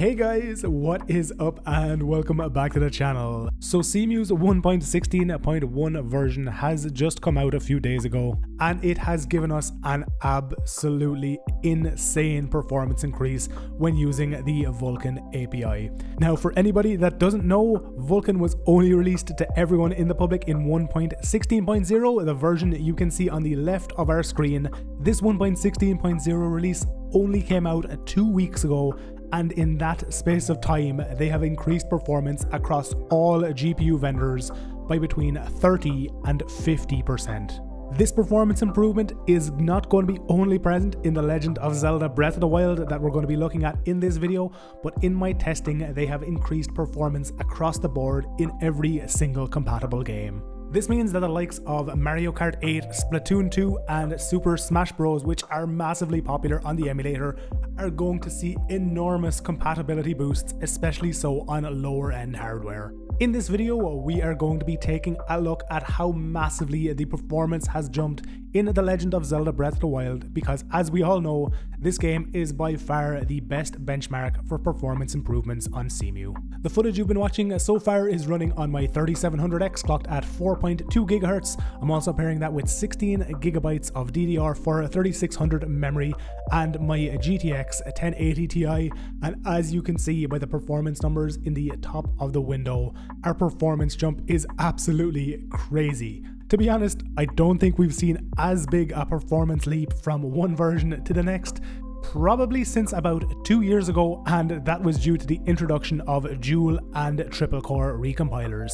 Hey guys, what is up and welcome back to the channel. So Cemu's 1.16.1 version has just come out a few days ago and it has given us an absolutely insane performance increase when using the Vulkan API. Now for anybody that doesn't know, Vulkan was only released to everyone in the public in 1.16.0, the version you can see on the left of our screen. This 1.16.0 release only came out 2 weeks ago, and in that space of time, they have increased performance across all GPU vendors by between 30 and 50%. This performance improvement is not going to be only present in The Legend of Zelda Breath of the Wild that we're going to be looking at in this video, but in my testing, they have increased performance across the board in every single compatible game. This means that the likes of Mario Kart 8, Splatoon 2 and Super Smash Bros, which are massively popular on the emulator, are going to see enormous compatibility boosts, especially so on lower end hardware. In this video, we are going to be taking a look at how massively the performance has jumped in The Legend of Zelda Breath of the Wild, because as we all know, this game is by far the best benchmark for performance improvements on Cemu. The footage you've been watching so far is running on my 3700X clocked at 4.2 GHz. I'm also pairing that with 16 gigabytes of DDR4 3600 memory and my GTX 1080 Ti, and as you can see by the performance numbers in the top of the window, our performance jump is absolutely crazy. To be honest, I don't think we've seen as big a performance leap from one version to the next, probably since about 2 years ago, and that was due to the introduction of dual and triple core recompilers.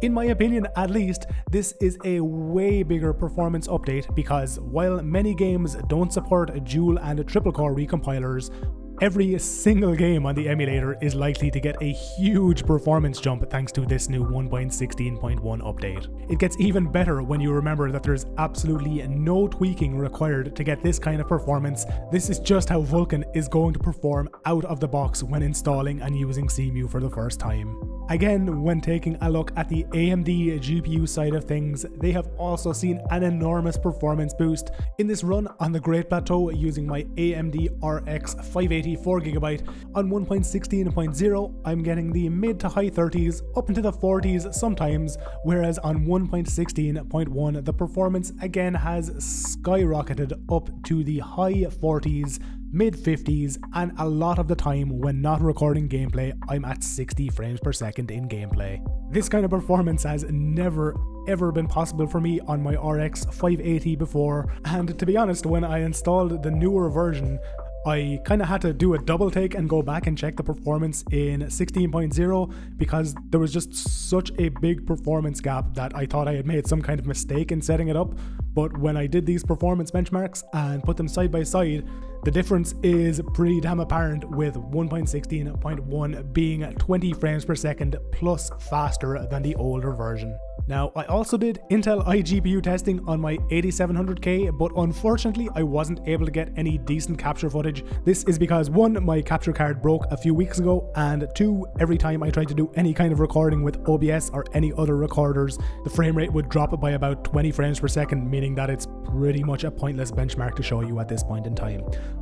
In my opinion at least, this is a way bigger performance update because while many games don't support dual and triple core recompilers, every single game on the emulator is likely to get a huge performance jump thanks to this new 1.16.1 update. It gets even better when you remember that there's absolutely no tweaking required to get this kind of performance. This is just how Vulkan is going to perform out of the box when installing and using Cemu for the first time. Again, when taking a look at the AMD GPU side of things, they have also seen an enormous performance boost. In this run on the Great Plateau using my AMD RX 580 4GB on 1.16.0, I'm getting the mid to high 30s up into the 40s sometimes, whereas on 1.16.1 the performance again has skyrocketed up to the high 40s, mid 50s, and a lot of the time when not recording gameplay I'm at 60 frames per second in gameplay. This kind of performance has never ever been possible for me on my RX 580 before, and to be honest, when I installed the newer version I kind of had to do a double take and go back and check the performance in 16.0 because there was just such a big performance gap that I thought I had made some kind of mistake in setting it up. But when I did these performance benchmarks and put them side by side, the difference is pretty damn apparent, with 1.16.1 being 20 frames per second plus faster than the older version. Now, I also did Intel iGPU testing on my 8700K, but unfortunately I wasn't able to get any decent capture footage. This is because 1, my capture card broke a few weeks ago, and 2, every time I tried to do any kind of recording with OBS or any other recorders, the frame rate would drop by about 20 frames per second, meaning that it's pretty much a pointless benchmark to show you at this point in time.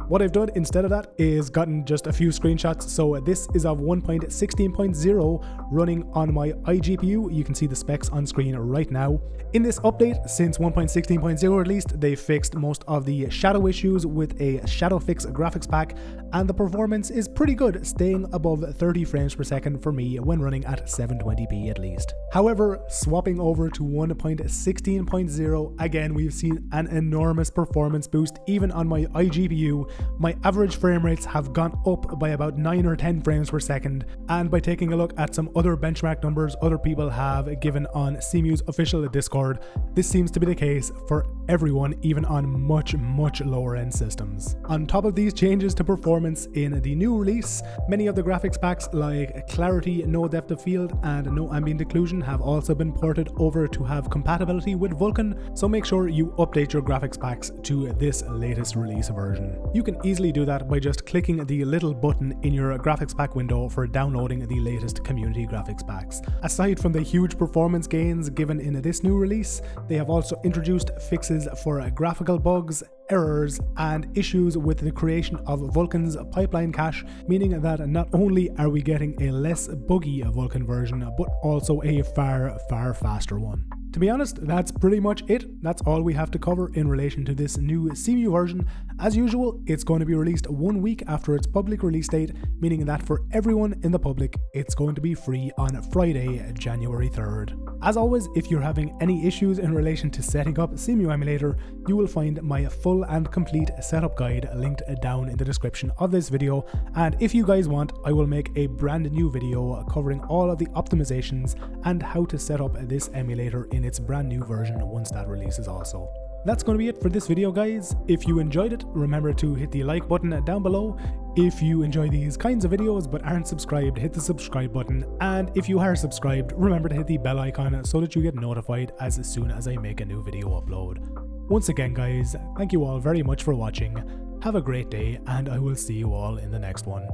What I've done instead of that is gotten just a few screenshots. So this is of 1.16.0 running on my iGPU. You can see the specs on screen right now. In this update, since 1.16.0 at least, they fixed most of the shadow issues with a shadow fix graphics pack, and the performance is pretty good, staying above 30 frames per second for me when running at 720p at least. However, swapping over to 1.16.0, again we've seen an enormous performance boost even on my iGPU. My average frame rates have gone up by about 9 or 10 frames per second, and by taking a look at some other benchmark numbers other people have given on Cemu's official Discord, this seems to be the case for everyone, even on much lower end systems. On top of these changes to performance in the new release, many of the graphics packs like Clarity, No Depth of Field and No Ambient Occlusion have also been ported over to have compatibility with Vulkan, so make sure you update your graphics packs to this latest release version. You can easily do that by just clicking the little button in your graphics pack window for downloading the latest community graphics packs. Aside from the huge performance gains given in this new release, they have also introduced fixes for graphical bugs, errors and issues with the creation of Vulkan's pipeline cache, meaning that not only are we getting a less buggy Vulkan version, but also a far faster one. To be honest, that's pretty much it. That's all we have to cover in relation to this new Cemu version. As usual, it's going to be released 1 week after its public release date, meaning that for everyone in the public, it's going to be free on Friday, January 3rd. As always, if you're having any issues in relation to setting up Cemu emulator, you will find my full and complete setup guide linked down in the description of this video, and if you guys want, I will make a brand new video covering all of the optimizations and how to set up this emulator in its brand new version once that releases also. That's going to be it for this video, guys. If you enjoyed it, remember to hit the like button down below. If you enjoy these kinds of videos but aren't subscribed, hit the subscribe button. And if you are subscribed, remember to hit the bell icon so that you get notified as soon as I make a new video upload. Once again, guys, thank you all very much for watching. Have a great day, and I will see you all in the next one.